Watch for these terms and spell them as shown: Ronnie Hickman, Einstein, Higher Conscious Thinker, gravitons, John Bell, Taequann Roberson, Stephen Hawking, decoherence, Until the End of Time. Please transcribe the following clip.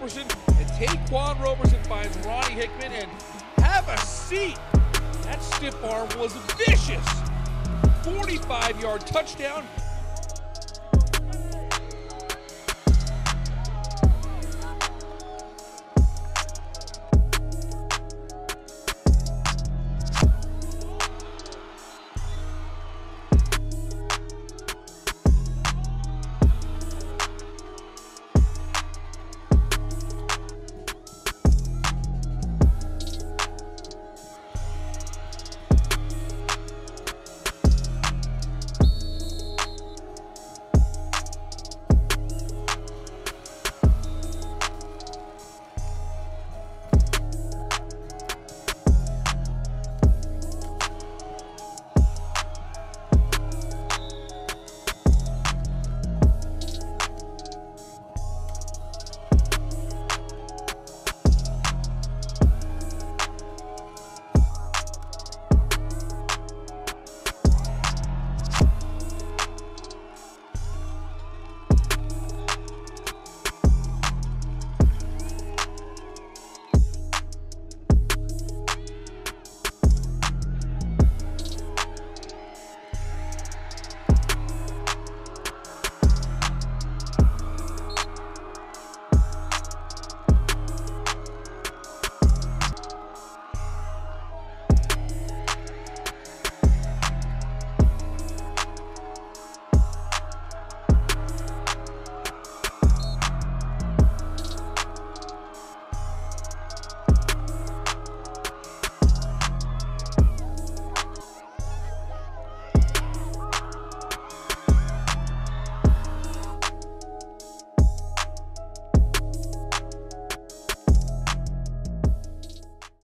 Roberson, and Taequann Roberson finds Ronnie Hickman, and have a seat. That stiff arm was vicious. 45-yard touchdown.